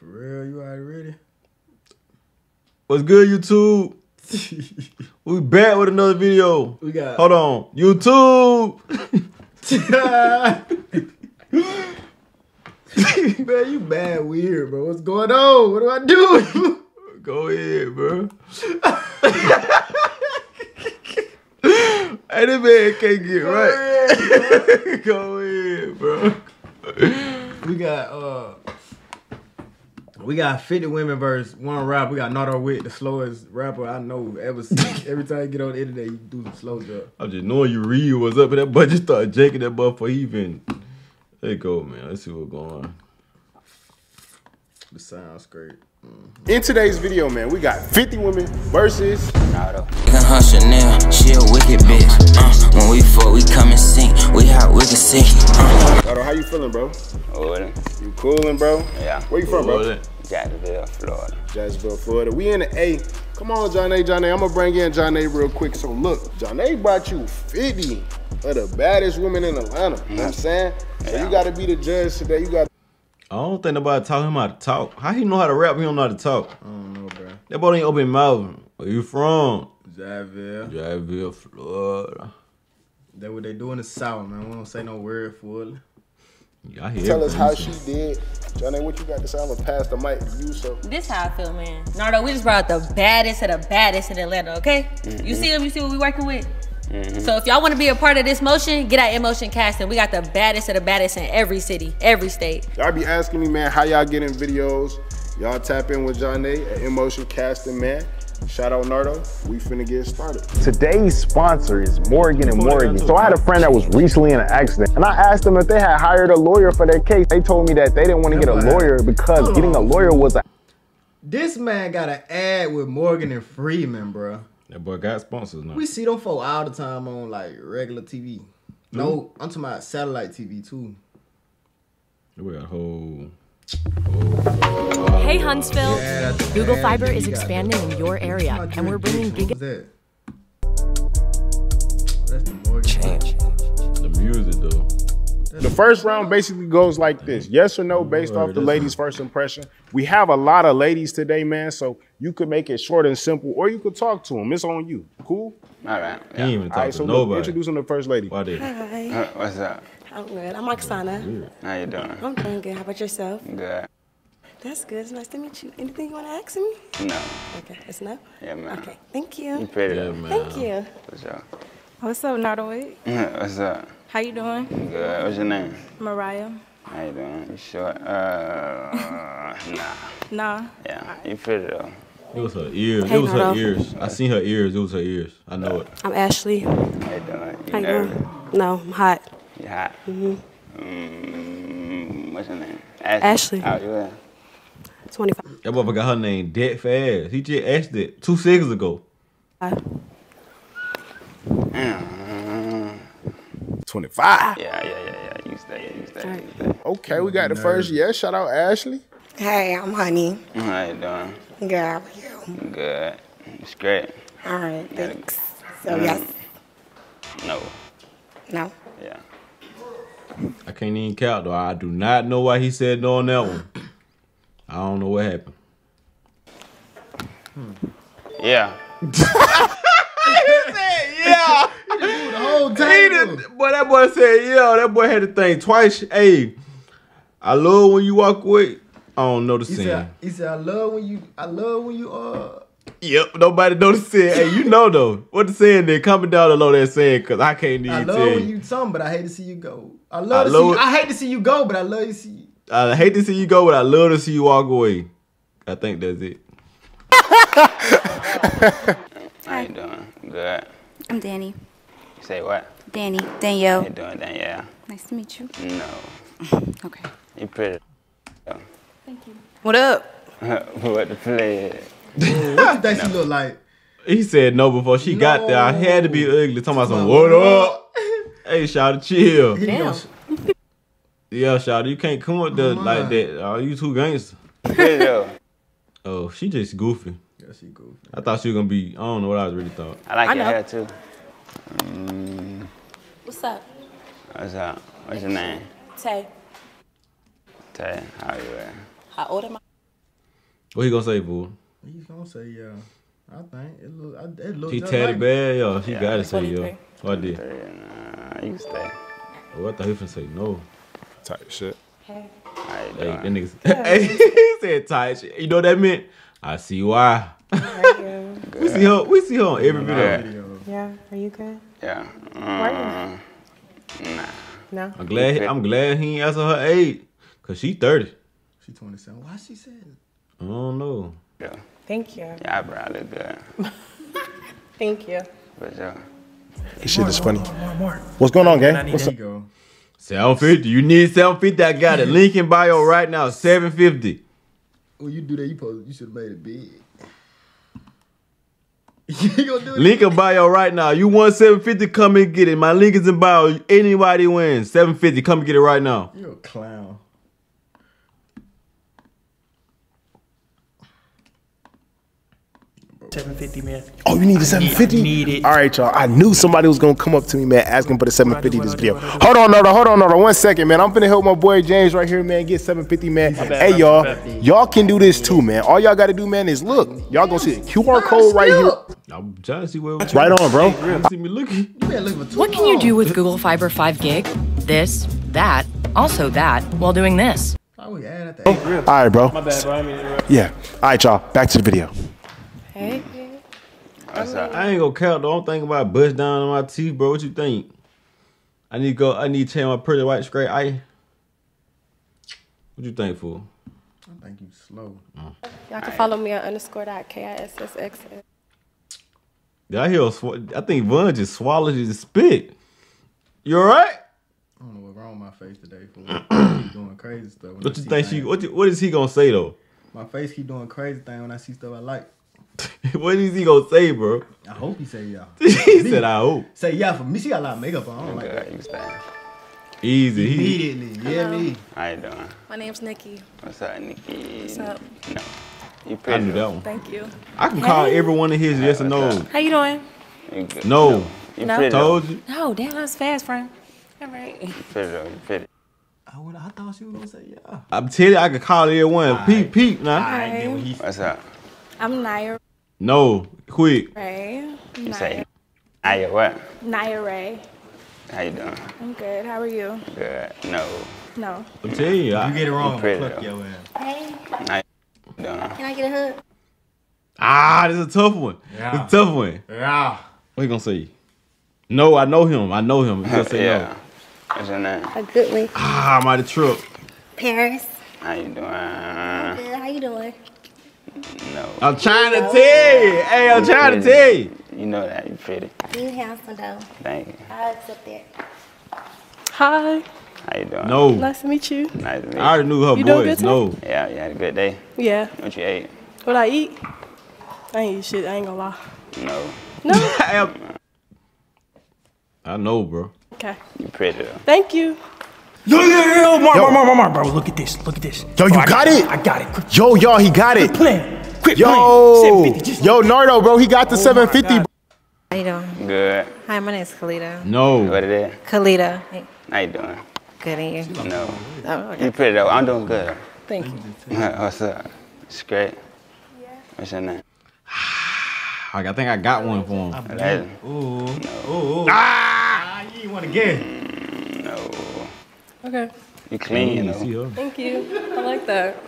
For real, you already ready? What's good, YouTube? We back with another video. We got. Hold on, YouTube. Man, you mad weird, bro. What's going on? What do I do? Go ahead, bro. Hey, this man can't get go right. Go ahead, bro. We got 50 women versus one rapper. We got Nardo Wick, the slowest rapper I know ever seen. Every time you get on the internet, you do the slow job. I'm just knowing you read what's up with that butt. You start jaking that butt for even. There you go, man. Let's see what's going on. The sound's great. In today's video, man, we got 50 women versus Nardo. Her Chanel, she a wicked bitch. When we fuck, we come and sink. We hot, we can sink. Nardo, how you feeling, bro? Coolin'. You coolin', bro? Yeah. Where you from, bro? Jacksonville, Florida. Jacksonville, Florida. We in the A. Come on, John A. I'm gonna bring in John A. real quick. So look, John A. brought you 50 of the baddest women in Atlanta. You know what I'm saying? So you gotta be the judge today. You got. I don't think nobody taught him how to talk. How he know how to rap? He don't know how to talk. I don't know, bro. That boy ain't open mouth. Where you from? Jacksonville, Florida. That what they do in the South, man. We don't say no word for it. Yeah, tell us how she did. Johnny, what you got to say? I'm gonna pass the mic to you, so. This how I feel, man. Nardo, we just brought the baddest of the baddest in Atlanta, okay? You see them? You see what we working with? So if y'all want to be a part of this motion, get out Emotion Casting. We got the baddest of the baddest in every city, every state. Y'all be asking me, man, how y'all getting videos. Y'all tap in with Johnny at Emotion Casting, man. Shout out Nardo. We finna get started. Today's sponsor is Morgan & Morgan. So I had a friend that was recently in an accident, and I asked them if they had hired a lawyer for their case. They told me that they didn't want to get a lawyer because getting a lawyer was a... This man got an ad with Morgan and Freeman, bro. That boy got sponsors now. We see them for all the time on like regular TV. No, I'm talking about satellite TV too. We got a whole... Hey Huntsville, yeah, Google Fiber is expanding in your area, and we're bringing giga. The music, though. The first round basically goes like this: yes or no, based off the lady's first impression. We have a lot of ladies today, man, so you could make it short and simple, or you could talk to them. It's on you. Cool. All right. Yeah. He ain't even talk to nobody. Introducing the first lady. Why did? Hi. What's up? I'm good. I'm Oksana. How you doing? I'm doing good. How about yourself? Good. That's good. It's nice to meet you. Anything you want to ask me? No. Okay. It's no? Yeah, man. Okay. Thank you. You pretty. Yeah, man. Thank you. What's up? What's up, Nardo Wick? What's up? How you doing? Good. What's your name? Mariah. How you doing? You short? Nah. Nah? Yeah. You pretty, though. It was her ears. Hey, it was Nardo. Her ears. I seen her ears. It was her ears. I know it. I'm Ashley. How you doing? You nervous? No, I'm hot. You hot? What's your name? Ashley. How you at? 25. That motherfucker got her name dead fast. He just asked it 2 seconds ago. 25. Yeah. You stay. Right. Okay, we got the first. Yeah, shout out Ashley. Hey, I'm Honey. How you doing? Good. How are you? Good. It's great. All right. Thanks. So yes. No. No. Yeah. I can't even count though. I do not know why he said no on that one. I don't know what happened. Yeah. He said yeah. He did the whole time. Boy, that boy said yeah. That boy had to think twice. Hey, I love when you walk away. I don't know the scene. He said, I love when you Yep, nobody noticed it. Hey, you know though. What the saying there? Comment down below that saying, cause I can't even tell you. I love when you talking, but I hate to see you go. I hate to see you go, but I love to see you. I hate to see you go, but I love to see you walk away. I think that's it. How you doing? Good. I'm Danny. You say what? Danny. Danielle. How you doing, Danielle? Nice to meet you. No. Okay. You pretty. Thank you. What up? What the play? Dude, what you think she look like? He said no before she got there. I had to be ugly. Talking about some what up? Hey, shawty, chill. Damn. Yeah, shawty, you can't come up there like that. Oh, you too gangster. Oh, she just goofy. Yeah, she goofy. I thought she was gonna be. I don't know what I really thought. I like your hair too. What's up? What's up? What's your name? Tay. Tay, how are you at? How old am I? What you gonna say, boo? He's gonna say yeah. I think it looked. She tatted like bad, yo. She gotta say yo. Oh, I did. Nah, you stay. Oh, I thought he was gonna say no. Type shit. Hey. Hey, that nigga. Hey, he said tight shit. You know what that meant? I see why. We see her on every video. Yeah. Are you good? Yeah. Nah. No. I'm glad he ain't asked her age, cause she 30. She 27. Why she said? I don't know. Yeah. Thank you. Yeah, bro, I look good. Thank you. But yeah. This shit is funny. More. What's going on, gang? What's up? $750. You need $750. I got it. Link in bio right now. $750. When you do that, you should have made it big. Link in bio right now. You want $750? Come and get it. My link is in bio. Anybody wins. $750. Come and get it right now. You're a clown. $750, man. Oh, you need the $750? Need it. All right, y'all. I knew somebody was going to come up to me, man, asking for the $750 this video. Hold on, Nardo. 1 second, man. I'm finna help my boy James right here, man, get $750, man. Hey, y'all. Y'all can do this too, man. All y'all got to do, man, is look. Y'all going to see the QR code right here. I'm trying to see where it's right on, bro. See me looking. What can you do with Google Fiber 5 gig? This, that, also that, while doing this. Oh, yeah, all right, bro. My bad, bro. I mean, yeah. All right, y'all. Back to the video. Hey. I ain't gonna count though. I'm thinking about bust down on my teeth, bro. What you think? I need to change my pretty white straight eye. What you think, fool? I think you slow. Y'all can follow me on _.kissx. Y'all hear a I think Vun just swallowed his spit. You alright? I don't know what's wrong with my face today, fool. He's doing crazy stuff. What you think what is he gonna say though? My face keep doing crazy thing when I see stuff I like. What is he gonna say, bro? I hope he say yeah. He said I hope. Say yeah for me. She got a lot of makeup on. I don't like that. You stay. Easy. Immediately. Yeah, me. How you doing? My name's Nikki. What's up, Nikki? What's up? No. You pretty. I knew that one. Thank you. I can call every one of his yes or no. How you doing? You good. No. You pretty. Told you. No, damn, that's fast, friend. All right. You pretty though. You pretty. I thought she was gonna say yeah. I'm telling you, I could call every one. Right. Peep, nah. What's up? I'm Naya. No, quick. Ray. You say Naya what? Naya Ray. How you doing? I'm good. How are you? Good. No. I'm telling you. You get it wrong. Fuck your ass. Hey. Naya. Can I get a hug? Ah, this is a tough one. Yeah. It's a tough one. Yeah. What you gonna say? No, I know him. You gonna say yeah. No. What's your name? A good one. Ah, I'm out of trip. Paris. How you doing? Good. How you doing? No. I'm trying to tell you. Hey, I'm trying to tell you. You know that. You're pretty. You handsome, though. Thank you. I'll accept that. Hi. How you doing? No. Nice to meet you. Nice to meet you. I already knew her voice. No. Yeah, you had a good day? Yeah. What you ate? What I eat? I ain't eat shit. I ain't gonna lie. No. No. I know, bro. Okay. You're pretty, though. Thank you. Yo, Mark, bro, look at this. Yo, you got it? I got it. Quick. Yo, y'all, he got it. Quit playing. Yo, Nardo, bro, he got the $750. How you doing? Good. Hi, my name's Kalita. No. What it is? Kalita. Hey. How you doing? Good, and you? No. Oh, okay. You pretty, though. I'm doing good. Thank you. What's up? It's great. Yeah. What's your name? I think I got one for him. Ooh. Ah! You ain't one again. No. Okay. You clean, you know. Thank you. I like that.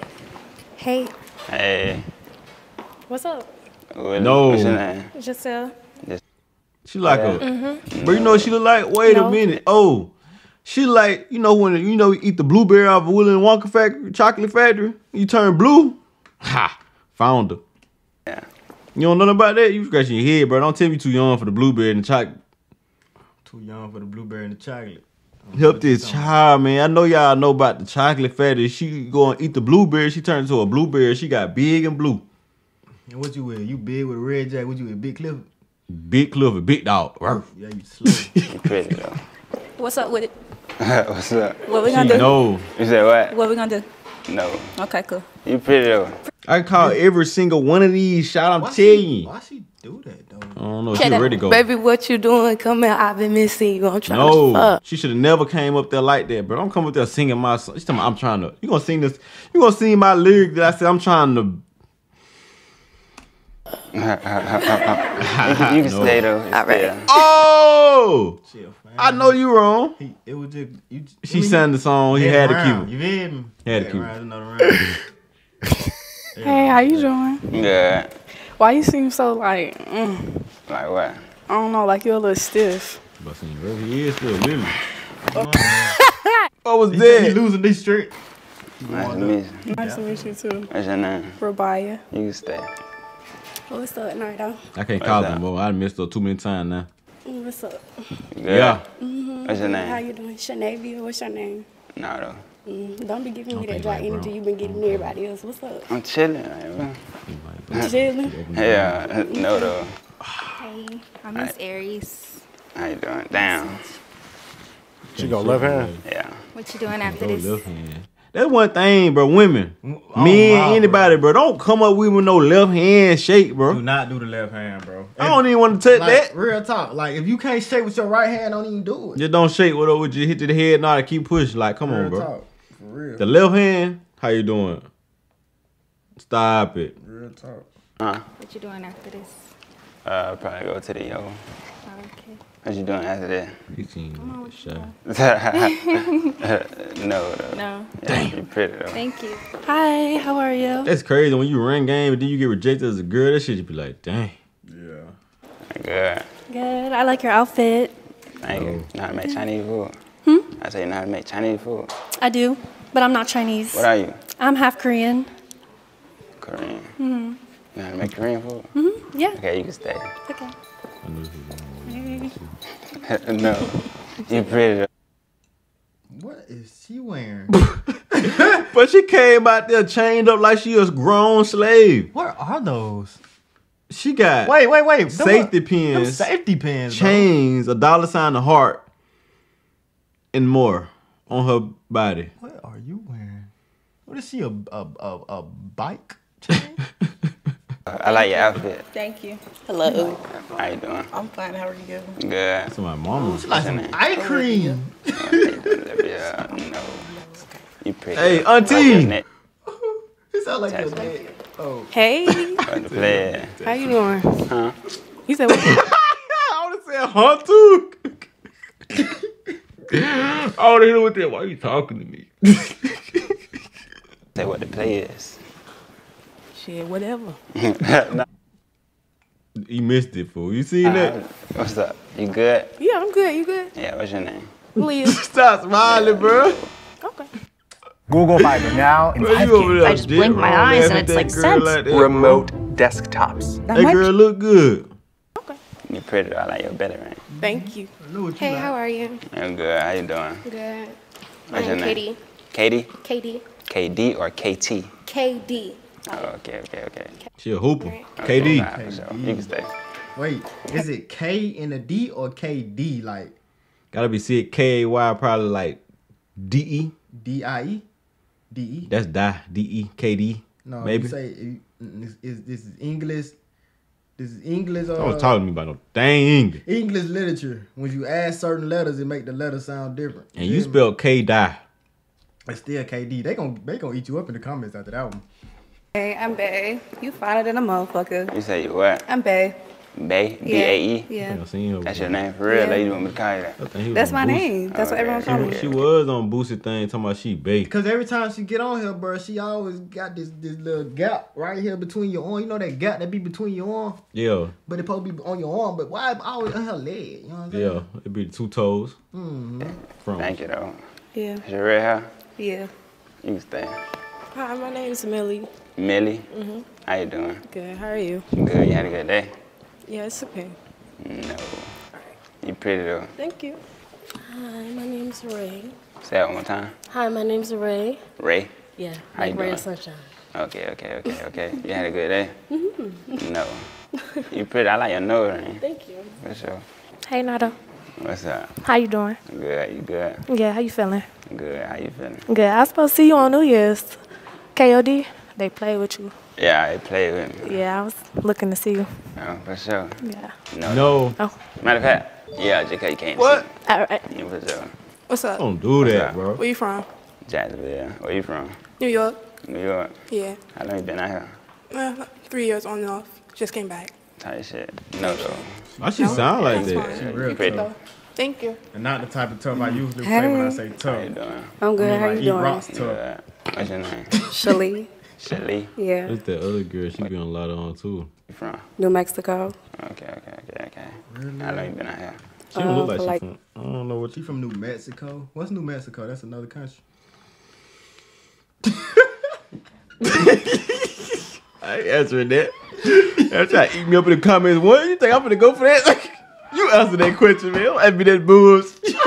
Hey. What's up? No. What's your name? Giselle. She like her. Mm-hmm. But you know what she look like? Wait a minute. Oh. She like, you know, when you eat the blueberry out of Willy Wonka factory, chocolate factory, you turn blue. Ha. Found her. Yeah. You don't know nothing about that? You scratching your head, bro. Don't tell me too young for the blueberry and the chocolate. Too young for the blueberry and the chocolate. Help this child, man. I know y'all know about the chocolate factory. She go and eat the blueberry. She turned into a blueberry. She got big and blue. And what you with? You big with a red jacket? What you with? Big Clifford? Big Clifford. Big dog. Yeah, you slow. You crazy, though. What's up with it? What's up? What we gonna do? No. You said what? What we gonna do? No. Okay, cool. You pretty, though. I can call every single one of these. Shout out to you. Why she do that, though? I don't know. She ready to go. Baby, what you doing? Come here. I've been missing you. I'm trying to fuck. She should have never came up there like that, bro. I'm coming up there singing my song. She's talking about, I'm trying to. You gonna sing this. You gonna sing my lyric that I said I'm trying to You can stay though. All right. Yeah. Oh! I know you wrong. It was just you. She sang the song. He had to keep it. You did. He had to keep it. Hey, how you doing? Yeah. Why you seem so like? Like what? I don't know. Like you're a little stiff. But he really is still living. What was that? You losing this street. Nice to meet you. Nice to meet you too. What's your name? Rabaya. You can stay. What's up, Nardo? I can't call them, boy. I missed her too many times now. What's up? Yeah. What's your name? How you doing? Shanavia, what's your name? Nardo. Don't be giving me that dry energy you've been giving everybody else. What's up? I'm chilling, man. You chilling? Yeah, no though. Hey, I'm Miss Aries. How you doing? Damn. She go left hand? Yeah. What you doing after this? That's one thing, bro. Women, men, anybody, bro. Don't come up with no left hand shake, bro. Do not do the left hand, bro. I don't even want to touch that. Real talk. Like, if you can't shake with your right hand, don't even do it. Just don't shake with your hit to the head. Nah, keep pushing. Like, come on, bro. Real talk. For real. The left hand, how you doing? Stop it. Real talk. What you doing after this? I'll probably go to the yoga. Okay. What you doing after that? No, though. No. Damn. You pretty, though. Thank you. Hi, how are you? That's crazy. When you run game and then you get rejected as a girl, that shit you be like, dang. Yeah. Good. Good. I like your outfit. Thank you. You know how to make Chinese food? Hmm? I say you know how to make Chinese food. I do, but I'm not Chinese. What are you? I'm half Korean. Korean? Mm-hmm. You know how to make Korean food? Mm-hmm. Yeah. Okay, you can stay. Okay. I knew he was no, you pretty. What is she wearing? But she came out there chained up like she was a grown slave. What are those? She got wait safety pins, chains, bro. $, a heart, and more on her body. What are you wearing? What is she a bike chain? I like your outfit. Thank you. Hello. How you doing? I'm fine. How are you doing? Good. That's my mama. She likes some eye cream. Yeah, no. You pretty. Hey, auntie. It sound like your dad. Oh. Hey. How you doing? Huh? You said what? I want to say huh too. I want to hear what that. Why are you talking to me? Say what the play is. Shit, whatever. You missed it, fool. You seen that? What's up? You good? Yeah, I'm good. You good? Yeah, what's your name? Leah. Stop smiling, bro. Okay. Google Fiber now. I just blink my eyes and it's like sense. Like remote desktops. That girl look good. Okay. You pretty. I like your belly ring. Thank you. Hey, how are you? I'm good. How you doing? Good. What's your name? Katie. Katie? Katie. KD or KT? KD. Oh, okay. She a hooper. Okay, KD. Nah, for sure. You can stay. Wait, is it K and a D or KD? Like, gotta be K-A-Y, probably like D-E. D-I-E? D-E? That's D-E, K-D. No, maybe. You say, this is English. This is English. I was talking to me about no dang English. English literature. When you add certain letters, it make the letter sound different. And you spell K-D. It's still KD. They gonna eat you up in the comments after that one. Hey, I'm Bae. You finer than a motherfucker. You say you what? I'm Bae. Bae? B-A-E? Yeah. That's your name for real? Yeah. Like, you want me to call you that? That's my name. That's what everyone calls me. She was on Boosie thing talking about she Bae. Because every time she get on here, bro, she always got this little gap right here between your arm. You know that gap that be between your arm? Yeah. But it probably be on your arm, but why always on her leg? You know what I'm saying? Yeah, it be the two toes. Mm-hmm. Thank you, though. Yeah. Is your red hair? Yeah. You can stay. Hi, my name is Millie. Millie? Mm-hmm. How you doing? Good, how are you? Good, you had a good day? Yeah, it's okay. No. You pretty though. Thank you. Hi, my name's Ray. Say that one more time. Hi, my name's Ray. Ray? Yeah, how like you Ray doing? Sunshine. Okay. You had a good day? Mm-hmm. No. You pretty, I like your nose ring. Thank you. For sure. Hey, Nardo. What's up? How you doing? Good, you good? Yeah, how you feeling? Good, how you feeling? Good, I was supposed to see you on New Year's. KOD? They play with you. Yeah, they play with me. Yeah, I was looking to see you. Oh, for sure. Yeah. No. Oh. Matter of fact, yeah, JK, you can't see me. All right. Yeah, for sure. What's up? Don't do that, bro. Where you from? Jacksonville. Where you from? New York. New York? Yeah. How long you been out here? 3 years on and off. Just came back. Tight shit. No, though. Why she sound like that? She real pretty. Thank you. And not the type of tub I usually play when I say tub. How you doing? I'm good. How you doing? Rocks tub. What's your name? Shalee. Shalee? Yeah. That's that other girl. She be on a lot of on, too. You from? New Mexico. Okay. Really? How long you been out here? She don't look like she from... I don't know what... She from New Mexico? What's New Mexico? That's another country. I ain't answering that. Y'all trying to eat me up in the comments. What? You think I'm finna go for that? Like, you answer that question, man. Don't ask me that boobs. Hell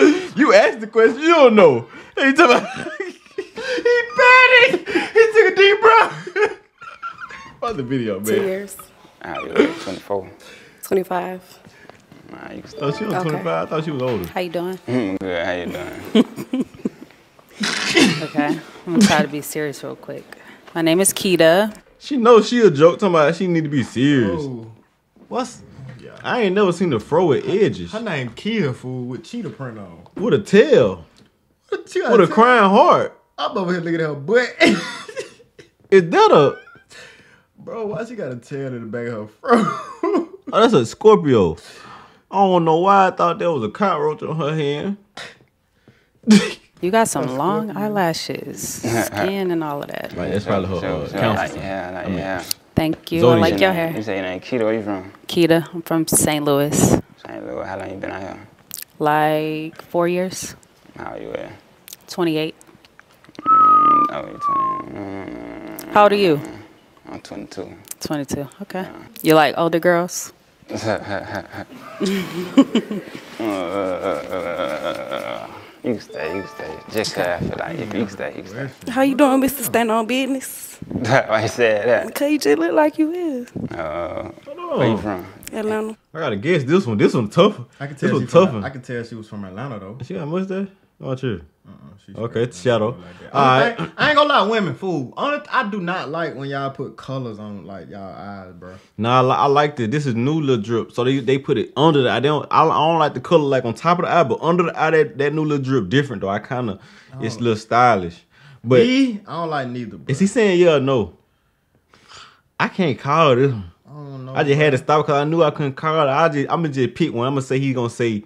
no. You asked the question. You don't know. He talking about... He panicked. He took a deep breath. What's the video, man? 2 years. How old are you? 24. 25. Nah, you can... Oh, she was 25. I thought she was older. How you doing? Good. How you doing? Okay, I'm gonna try to be serious real quick. My name is Keita. She knows she a joke. Talking about she need to be serious. Whoa. What's? Yeah. I ain't never seen a fro with edges. Her name Keita, fool, with cheetah print on. With a tail. With a crying heart. I'm over here looking at her butt. Is that a... Bro, why she got a tail in the back of her fro? Oh, that's a Scorpio. I don't know why I thought there was a cockroach on her hand. You got some long eyelashes, skin, and all of that. Right, that's probably her counselor. Yeah. Thank you. Zodiac. I like your hair. You say your name Keita. Where you from? Keita. I'm from St. Louis. St. Louis. How long you been out here? Like 4 years. How old you at? 28. Oh, you're 28. How old are you? I'm 22. 22. Okay. Yeah. You like older girls? You can stay, Just cause I feel like if you can stay, How you doing, Mr. Stand on Business? I said that. Because you just look like you is. Where you from? Atlanta. I gotta guess this one. This one tougher. I can tell I can tell she was from Atlanta though. She got a mustache? Not you. Okay, it's shadow. Like all right. I ain't gonna lie, women, fool. I do not like when y'all put colors on like y'all eyes, bro. Nah, I like that. This is new little drip, so they put it under the eye. I don't like the color like on top of the eye, but under the eye that new little drip different though. I kind of it's a little stylish. But me, I don't like neither. Bro. Is he saying yeah or no? I can't call this one. I don't know. I just had to stop because I knew I couldn't call it. I'ma just pick one. I'ma say he's gonna say.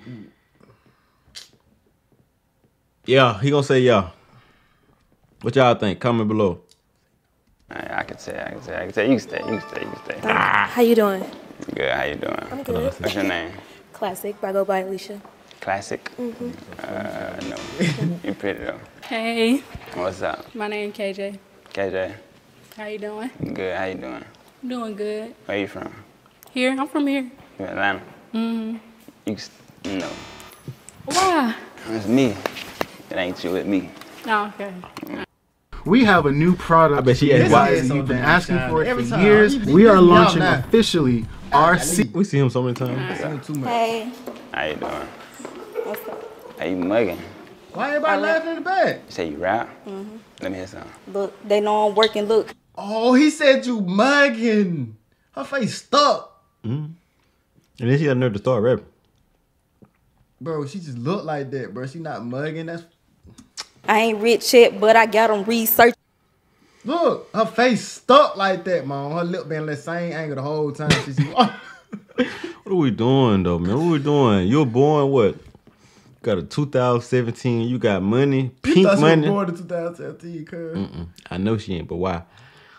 Yeah, he gonna say yeah. What y'all think? Comment below. I can say. You can stay. How you doing? Good, how you doing? I'm good. What's your name? Classic, but I go by Alicia. Classic? Mm-hmm. No. You pretty though. Hey. What's up? My name is KJ. KJ. How you doing? Good, how you doing? I'm doing good. Where you from? Here, I'm from here. You Atlanta? Mm-hmm. No. Why? It's me. It ain't you with me. Oh, okay. We have a new product. I bet she asked why you've been asking for it for years. We are launching officially RC. We see him so many times. Right. Too much. Hey. How you doing? What's up? How you mugging? Why everybody laughing in the back? You say you rap? Mm-hmm. Let me hear something. Look, they know I'm working, look. Oh, he said you mugging. Her face stuck. Mm-hmm. And then she got nerve to start rapping. Bro, she just look like that, bro. She not mugging. That's... I ain't rich yet, but I got them research. Look, her face stuck like that, man. Her lip been the same angle the whole time. What are we doing, though, man? What are we doing? You're born what? Got a 2017. You got money, pink money. You born in 2017, cuz. I know she ain't, but why?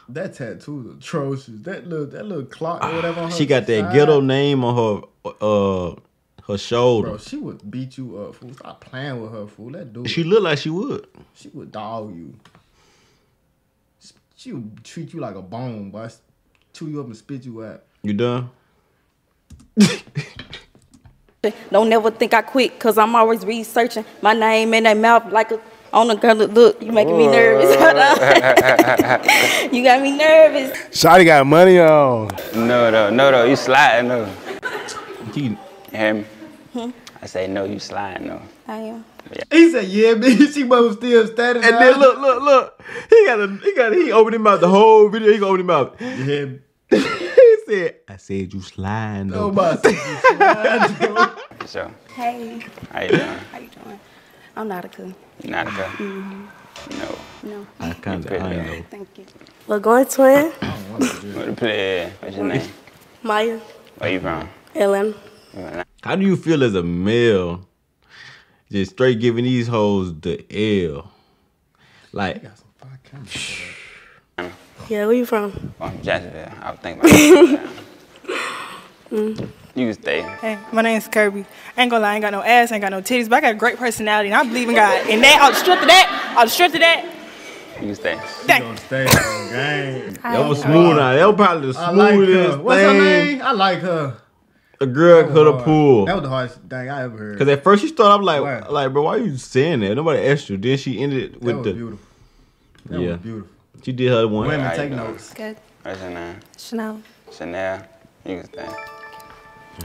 That tattoo's atrocious. That little clock or whatever. On her she got that ghetto name on her. Her shoulder. Bro, she would beat you up, fool. Stop playing with her, fool. That dude. She look like she would. She would dog you. She would treat you like a bone, boy. Chew you up and spit you out. You done? Don't never think I quit, because I'm always researching my name in their mouth like a... On a girl, look, you making me nervous. You got me nervous. Shawty got money on. No, you sliding, no. Him. I say no, you sliding though. I am. Yeah. He said yeah, bitch. She was still standing. And then look. He opened his mouth the whole video. He opened his mouth. Yeah. He said, I said you sliding though. Nobody said you sliding though. So. Hey. How you doing? I'm Nautica. Nautica. Mm-hmm. No. No. I can't. I know. Thank you. We're going to it. We're to play. What's your name? Maya. Where you from? Ellen. How do you feel as a male? Just straight giving these hoes the L. Like. Yeah, where you from? Well, I'm Jacksonville. I would think about that. You can stay. Hey, my name's Kirby. I ain't gonna lie, I ain't got no ass, I ain't got no titties, but I got a great personality, and I believe in God. And that, I'll strip to that, I'll strip to that. You can stay. You gonna stay on game. That was smooth now. That was probably the smoothest thing. What's her name? I like her. The girl could have pulled. That was the hardest thing I ever heard. Because at first she started up like, wow. Like, bro, why are you saying that? Nobody asked you. Then she ended with that was the... beautiful. That yeah. was beautiful. She did her one. Women take notes. Good. What's your name? Chanel. Chanel. You can stay.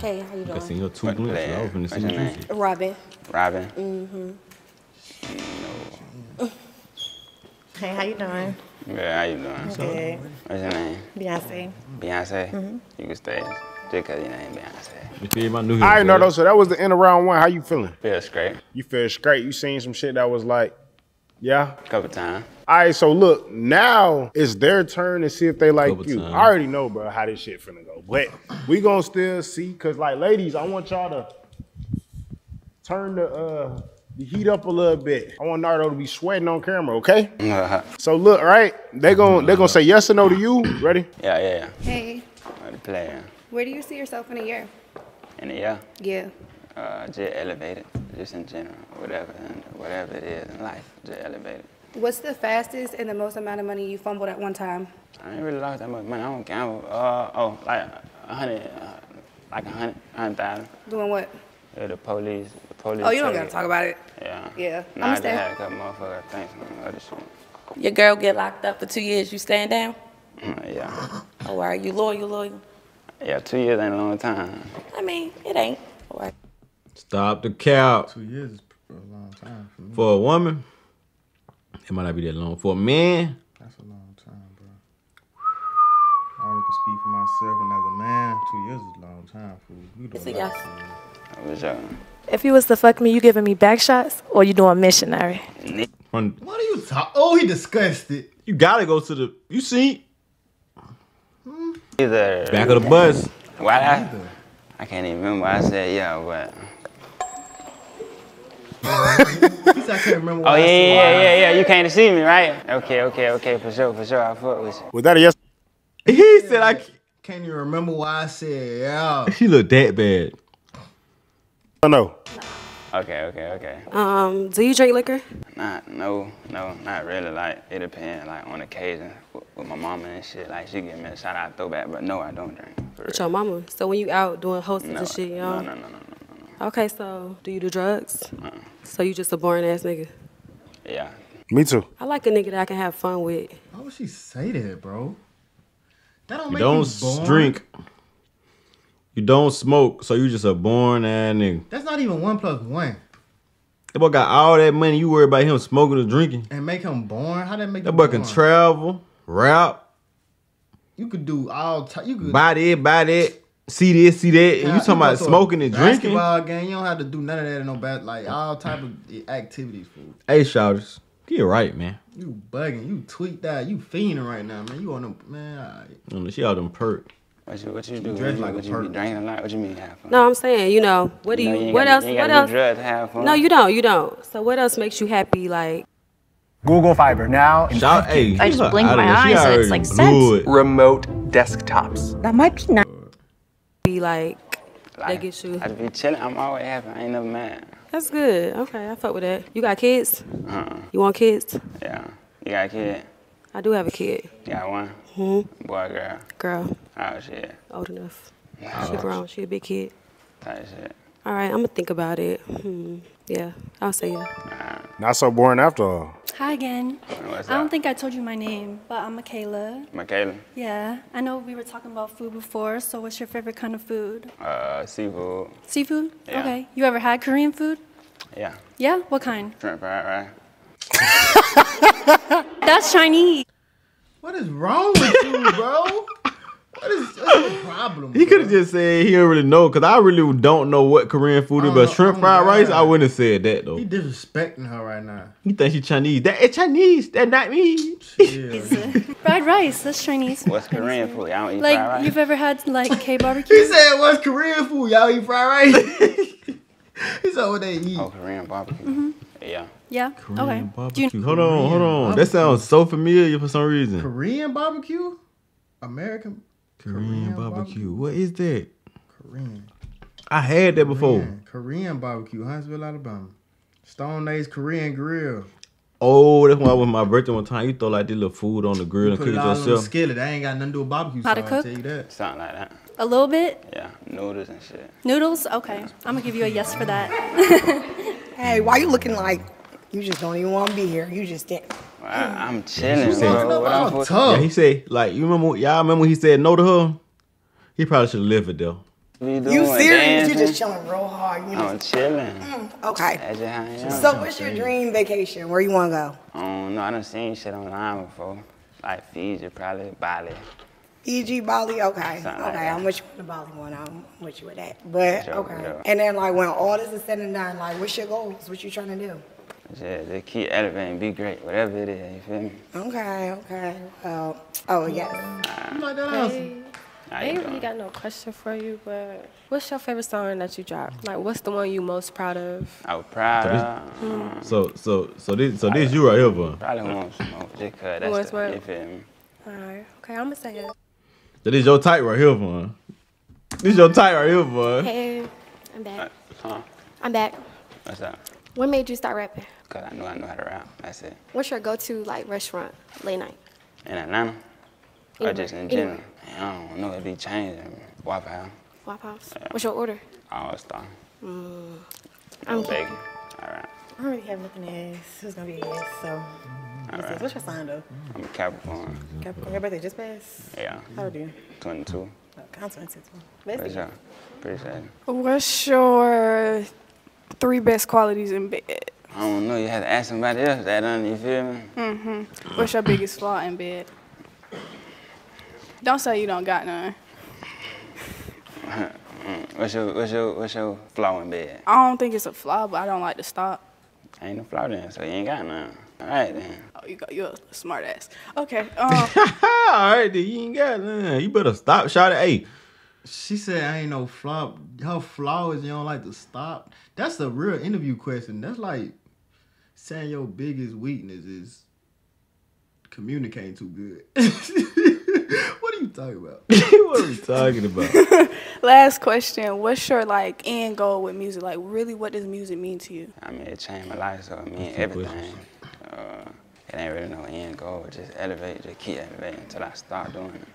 Hey, how you doing? I seen your two glints. What's your name? Robin. Robin? Mm-hmm. No. Hey, how you doing? Yeah, how you doing? Good. What's your name? Beyonce. Beyonce? Mm-hmm. You can stay. Just because your name Beyonce. All right, Nardo, so that was the end of round one. How you feeling? Feels great. You feel straight. You seen some shit that was like, yeah? Couple times. All right, so look, now it's their turn to see if they like you. I already know, bro, how this shit finna go. But we gonna still see, because, like, ladies, I want y'all to turn the heat up a little bit. I want Nardo to be sweating on camera, okay? So look, right? They gonna say yes or no to you. Ready? Yeah. Hey. Player. Where do you see yourself in a year? In a year? Yeah. Just elevated, just in general, whatever it is in life, just elevated. What's the fastest and the most amount of money you fumbled at one time? I ain't really lost that much money. I don't gamble. Like $100,000. Doing what? Yeah, the police. Oh, you don't gotta talk about it. Yeah. Yeah. Nah, I just had a couple motherfuckers things on other shit. Your girl get locked up for 2 years. You stand down? Yeah. Oh, are you loyal? Yeah, 2 years ain't a long time. I mean, it ain't. All right. Stop the cap. 2 years is a long time for me. For a woman. It might not be that long. For a man. That's a long time, bro. I only can speak for myself, and as a man, 2 years is a long time, fool. It's a yes. If you was to fuck me, you giving me back shots, or you doing missionary? What are you talking? Oh, he disgusted. You gotta go to the, you see? Either. Back of the bus. Why I can't even remember why I said yeah, but. I can't remember what yeah. You came to see me, right? Okay, for sure. I fuck with you. Was that a yes? He said, "I can't even remember why I said yeah." She looked that bad. Oh no. Okay. Do you drink liquor? Not really. Like it depends. Like on occasion with my mama and shit. Like she give me a shot, I throw back. But no, I don't drink. With your mama. So when you out doing hosting and shit, y'all. No. Okay, so do you do drugs? So you just a boring ass nigga? Yeah. Me too. I like a nigga that I can have fun with. Why would she say that, bro? That don't make you boring. You don't drink. You don't smoke, so you just a boring ass nigga. That's not even 1 + 1. That boy got all that money. You worry about him smoking or drinking. And make him boring? How that make him boring? That boy can travel, rap. You could do all types. You could buy that. See this, see that, and you talking about smoking and drinking? Basketball game, you don't have to do none of that in no bad, like all type of activities, fool. Hey, shouters, you're right, man. You bugging, you tweet that, you fiending right now, man. You on them, man. All right. She all them perk. What you do? Dress like what a perk. You drinking a lot? What you mean have fun? No, I'm saying, you know, what do you? What else? Drugs, have fun. No, you don't. So what else makes you happy, like? Google Fiber now. Hey, I just blinked my eyes, so it's like sense. Remote desktops. That might be nice. Be like they get you. I be chilling. I'm always happy. I ain't never mad. That's good. Okay, I fuck with that. You got kids? You want kids? Yeah. You got a kid? I do have a kid. You got one? Boy, girl. Girl. Oh shit. Old enough. Oh. She grown. She a big kid. Type shit. All right, I'm gonna think about it. Yeah, I'll say yeah. Right. Not so boring after all. Hi again. What's up? I don't think I told you my name, but I'm Michaela. Michaela? Yeah. I know we were talking about food before, so what's your favorite kind of food? Seafood. Seafood? Yeah. Okay. You ever had Korean food? Yeah. Yeah? What kind? Shrimp fried rice. That's Chinese. What is wrong with you, bro? What is the problem? He could have just said he didn't really know, because I really don't know what Korean food is, but shrimp fried rice, I wouldn't have said that, though. He disrespecting her right now. He thinks she's Chinese. That is Chinese. That not me. Fried rice, that's Chinese. What's Korean food? Y'all eat fried rice? You've ever had, like, K-barbecue? He said, what's Korean food? Y'all eat fried rice? He said what they eat. Oh, Korean barbecue. Mm-hmm. Yeah. Yeah. Korean barbecue. Hold on. That sounds so familiar for some reason. Korean barbecue? American Korean barbecue. What is that? Korean. I had that before. Korean barbecue, Huntsville, Alabama. Stone Age Korean grill. Oh, that's when I was my birthday one time. You throw like this little food on the grill and cook it yourself. On the skillet. That ain't got nothing to do with barbecue sauce. I'll tell you that. Something like that. A little bit? Yeah. Noodles and shit. Noodles? Okay. I'm going to give you a yes for that. Hey, why you looking like you just don't even want to be here? You just didn't. Well, I'm chilling, bro. Yeah, he said, like, y'all remember when he said no to her? He probably should have lived it, though. You serious? You just chilling real hard. I'm chilling. Okay. So what's your dream vacation? Where you want to go? No, I done seen shit online before. Like Fiji, probably Bali. Fiji, Bali, okay. Something okay, like I'm with you with the Bali one. I'm with you with that. But, okay. And then, like, when all this is said and done, like, what's your goals? What you trying to do? Yeah, just keep elevating, be great, whatever it is, you feel me? Okay. Well, You like that answer? I ain't really got no question for you, but what's your favorite song that you dropped? Like, what's the one you most proud of? Proud of. So this you right here, bro. Probably Won't Smoke, just cause that's the, you feel me? All right, okay, I'm gonna say it. So this your type right here, bro. Hey, I'm back. I'm back. What's up? When made you start rapping? Cause I knew how to rap. That's it. What's your go-to like restaurant late night? In Atlanta. Or just in general. I don't know, it be changing. Waffle House. Yeah. What's your order? All Star. I'm big. All right. I don't really have nothing to ask. It's gonna be a yes, so. All right. What's your sign though? I'm a Capricorn. Capricorn. Your birthday just passed? Yeah. How old are you? 22. I'm 22. Basically. Appreciate it. What's your 3 best qualities in bed? I don't know. You have to ask somebody else that, you feel me? Mm-hmm. What's your biggest flaw in bed? Don't say you don't got none. What's your flaw in bed? I don't think it's a flaw, but I don't like to stop. Ain't no flaw then, so you ain't got none. All right then. Oh, you're a smart ass. Okay. All right then, you ain't got none. You better stop, shawty. Hey, she said I ain't no flaw. Her flaw is you don't like to stop. That's a real interview question. That's like saying your biggest weakness is communicating too good. What are you talking about? Last question. What's your like end goal with music? Like really, what does music mean to you? I mean, it changed my life, so it means everything. It ain't really no end goal. Just elevate, just keep elevating until I start doing it.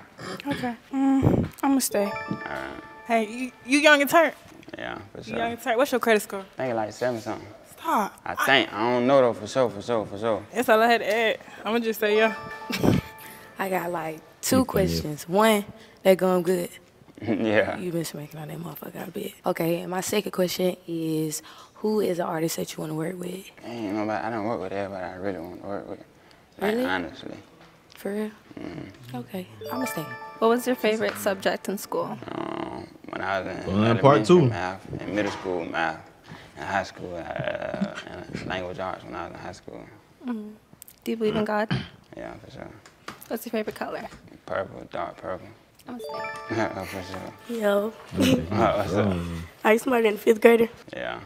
Okay. I'm gonna stay. All right. Hey, you young and turnt. Yeah, for sure. You young and turnt. What's your credit score? I think like 7 something. Stop. I don't know though. For sure. That's all I had to add. I'm gonna just say yeah. I got like 2 questions. One, that going good. Yeah. You been smoking on that motherfucker out of bed. Okay, and my second question is, who is the artist that you want to work with? Ain't nobody. I don't work with everybody I really want to work with. Like, really? Honestly. For real? Mm-hmm. Okay, I'm going to stay. What was your favorite subject in school? When I was in math, in middle school, math, in high school, and language arts when I was in high school. Mm-hmm. Do you believe in God? Yeah, for sure. What's your favorite color? Purple, dark purple. I'm a for sure. Yo. What's up? Are you smarter than a 5th grader? Yeah.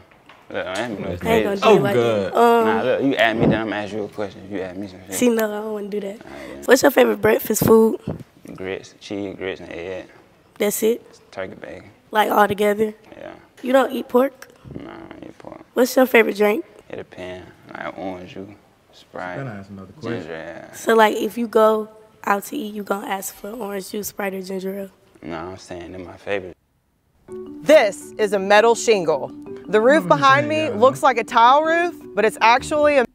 Look, I ain't no grades. Oh, good. Nah, look, you ask me, then I'm going to ask you a question. You ask me some shit. See, no, I don't want to do that. Yeah. What's your favorite breakfast food? Grits, cheese, grits, and egg. That's it? It's turkey bacon. Like all together? Yeah. You don't eat pork? No, I don't eat pork. What's your favorite drink? It depends. Like orange juice. Sprite. Gotta ask another question. Ginger ale. So like if you go out to eat, you gonna ask for orange juice, Sprite, or ginger ale? No, I'm saying they're my favorite. This is a metal shingle. The roof behind me looks like a tile roof, but it's actually a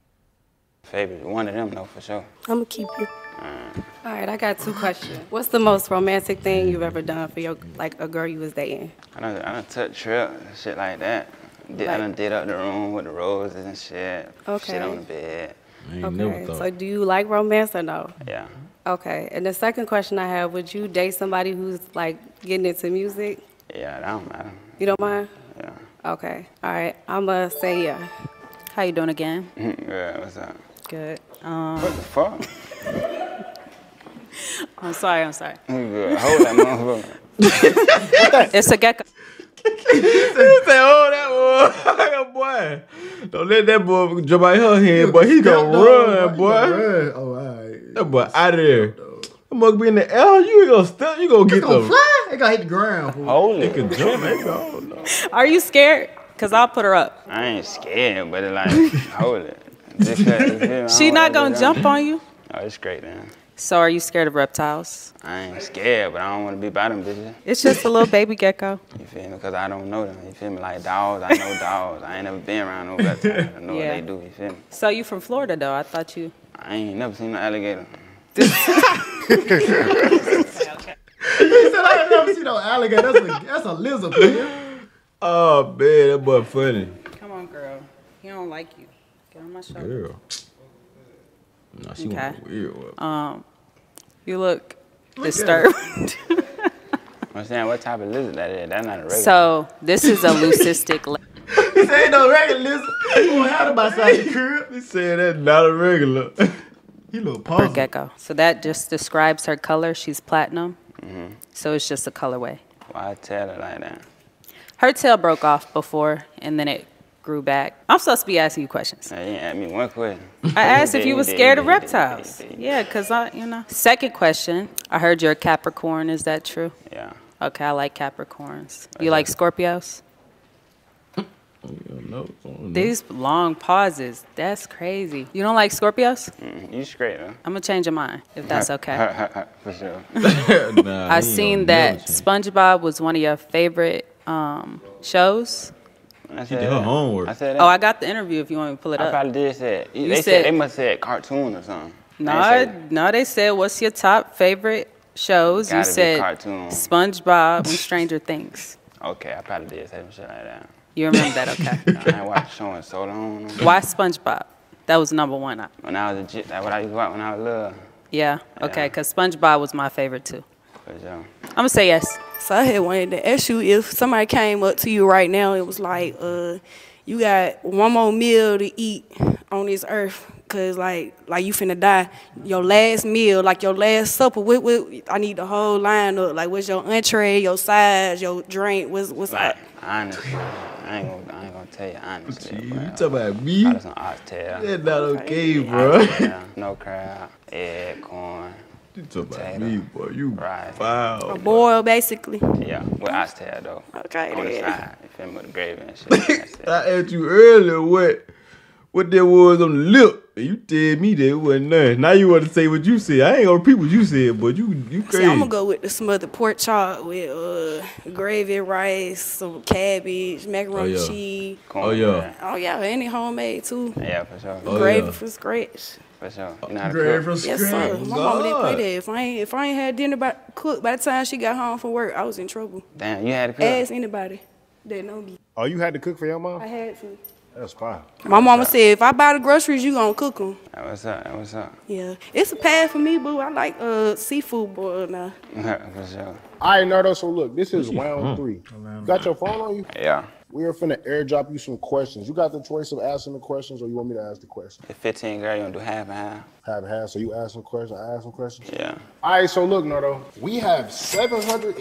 favorite. One of them though for sure. I'm gonna keep you. All right, I got 2 questions. What's the most romantic thing you've ever done for your a girl you was dating? I done took trips and shit like that. I done did up the room with the roses and shit. Okay. Shit on the bed. Okay, so do you like romance or no? Yeah. Okay. And the second question I have, would you date somebody who's like getting into music? Yeah, I don't. You don't mind? Yeah. Okay. All right. I'm going to say yeah. How you doing again? Yeah, what's up? Good. What the fuck? I'm sorry. Hold that motherfucker. It's a gecko. He said, oh, that boy. Don't let that boy jump out of her head, boy. He gonna run, boy. Oh, all right. That boy out of there. That mug be in the L. You gonna step. You gonna get them. Fly. It gonna hit the ground. Holy. It can jump. Are you scared? Cause I'll put her up. I ain't scared, but it like, hold it. She not gonna jump on you. Oh, it's great then. So are you scared of reptiles? I ain't scared, but I don't want to be by them bitches. It's just a little baby gecko. You feel me? Because I don't know them. You feel me? Like dogs, I know dogs. I ain't never been around no reptiles. I know what they do. You feel me? So you from Florida, though. I thought you... I ain't never seen no alligator. He said I ain't never seen no alligator. That's a lizard, man. Oh, man. That boy funny. Come on, girl. He don't like you. Get on my shoulder. Girl. No, she went weird. You look disturbed. I'm saying, what type of lizard that is? That's not a regular. So this is a leucistic lizard. This ain't no regular lizard. You won't have them outside the crib. He said that's not a regular. He look puzzled. Gecko. So that just describes her color. She's platinum. Mm-hmm. So it's just a colorway. Why tell her like that? Her tail broke off before, and then it grew back. I'm supposed to be asking you questions. I didn't ask me one question. I asked if you were scared of reptiles. Yeah, because I, you know. Second question, I heard you're a Capricorn. Is that true? Yeah. Okay, I like Capricorns. You like Scorpios? No. These long pauses, that's crazy. You don't like Scorpios? You straight, huh? I'm going to change your mind, if that's okay. For sure. Nah, I seen that SpongeBob was one of your favorite shows. I said her homework. I said that. Oh, I got the interview if you want me to pull it up. I probably did say it. They said they must have said cartoon or something. No, they said, what's your top favorite shows? You said cartoon. SpongeBob and Stranger Things. Okay, I probably did say some shit like that. You remember that, okay. I ain't watched show in so long. Why SpongeBob? That was #1. When I was a that's what I used to watch when I was little. Yeah, okay, because SpongeBob was my favorite too. I'm gonna say yes. So I had wanted to ask you if somebody came up to you right now, it was like, you got one more meal to eat on this earth, cause like you finna die. Your last meal, like your last supper. What I need the whole line up. Like, what's your entree, your sides, your drink? What's like? Honestly, I ain't gonna tell you honestly. You talking about me? That's an oxtail. That's not okay, bro. No crab, egg, corn. You talking about me, boy. You foul. A boil, basically. Yeah, with oxtail, though. Okay, on the side, you feel me, with the gravy and shit. I asked you earlier what there was on the lip, and you told me there wasn't nothing. Now you want to say what you said. I ain't gonna repeat what you said, but you crazy. See, I'm gonna go with the smothered pork chop with gravy, rice, some cabbage, macaroni and cheese. Oh yeah, any homemade too. Yeah, for sure. Gravy from scratch. For sure. You know how to cook? Yes, sir. My mama didn't play that. If I ain't had dinner cooked by the time she got home from work, I was in trouble. Damn, you had to cook? Ask anybody that know me. Oh, you had to cook for your mom? I had to. That's fine. My mama said, if I buy the groceries, you gonna cook them. What's up? Yeah. It's a path for me, boo. I like seafood boil now. For sure. All right, Nardo, so look, this is round 3. You got your phone on you? Yeah. We are finna airdrop you some questions. You got the choice of asking the questions, or you want me to ask the questions? The 15, girl, you gonna do half and half? Half and half, so you ask some questions, I ask some questions? Yeah. All right, so look, Nardo, we have $750,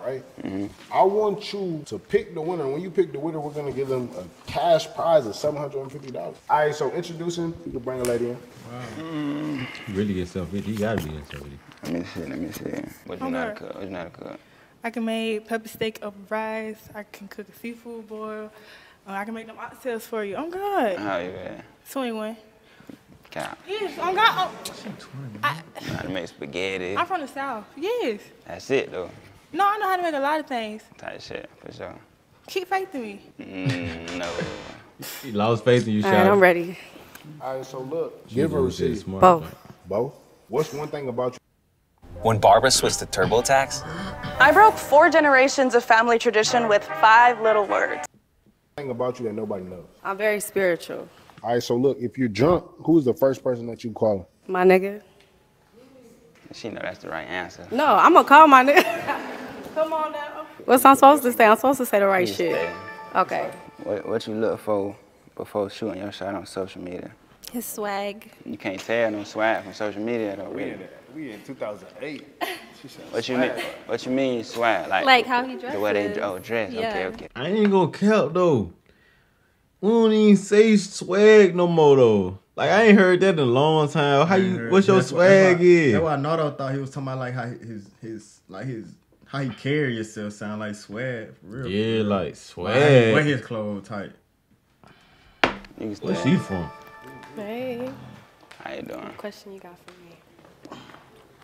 right? Mm-hmm. I want you to pick the winner. When you pick the winner, we're gonna give them a cash prize of $750. All right, so introducing, you can bring a lady in. Wow. Mm. You really get self-50, you gotta be in self-50. Let me see. What you know how to cook? I can make pepper steak over rice. I can cook a seafood boil. I can make them oxtails for you. Oh, God. How you at? 21. God. Yes, on God. I know how to make spaghetti. I'm from the South. Yes. That's it, though. No, I know how to make a lot of things. Type shit, for sure. Keep faith in me. No. She lost faith in you, child. All right, I'm ready. All right, so look. Give her a receipt. Both? What's one thing about you? When Barbara switched to TurboTax, I broke 4 generations of family tradition with 5 little words. Thing about you that nobody knows. I'm very spiritual. All right, so look, if you're drunk, who's the first person that you call? My nigga. She know that's the right answer. No, I'm gonna call my nigga. Come on now. What's I'm supposed to say? I'm supposed to say the right shit. Stay. Okay. What you look for before shooting your shot on social media? His swag. You can't tell no swag from social media though. We in 2008. What you mean swag? Like how he dresses. The way they dress. Yeah. Okay. I ain't gonna count though. We don't even say swag no more though. Like I ain't heard that in a long time. How you? What's your swag is? That's why Nardo thought he was talking about like how how he carry yourself sound like swag. For real. Yeah, like swag. Wear his clothes tight. Where's she from? Hey. How you doing? What question you got for me?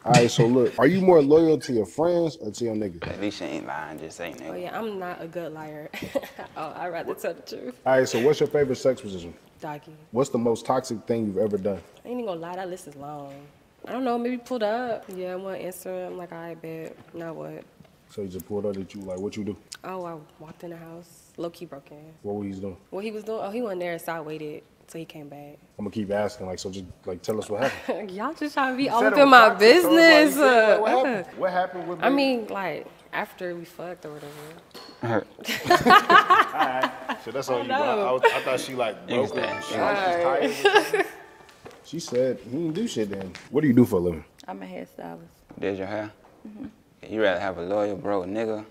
All right, so look, are you more loyal to your friends or to your niggas? At least she ain't lying, just ain't nigga. Oh yeah, I'm not a good liar. Oh, I'd rather tell the truth. All right, so what's your favorite sex position? Doggy. What's the most toxic thing you've ever done? I ain't even gonna lie, that list is long. I don't know, maybe pulled up. Yeah, I want to answer it. I'm like, all right, babe, now what? So you just pulled up, did you, like, what you do? Oh, I walked in the house, low-key broke in. What were you doing? What he was doing? Oh, he went there, so I waited. So he came back. I'm gonna keep asking, like, so just like tell us what happened. Y'all just trying to be all up in my business. Said, what happened? What happened with me? I mean, like after we fucked or whatever. Alright, so that's all you got. I thought she like broke it. She like, she's tired. She said, "You didn't do shit then." What do you do for a living? I'm a hairstylist. Did your hair? Mm-hmm. You rather have a loyal bro nigga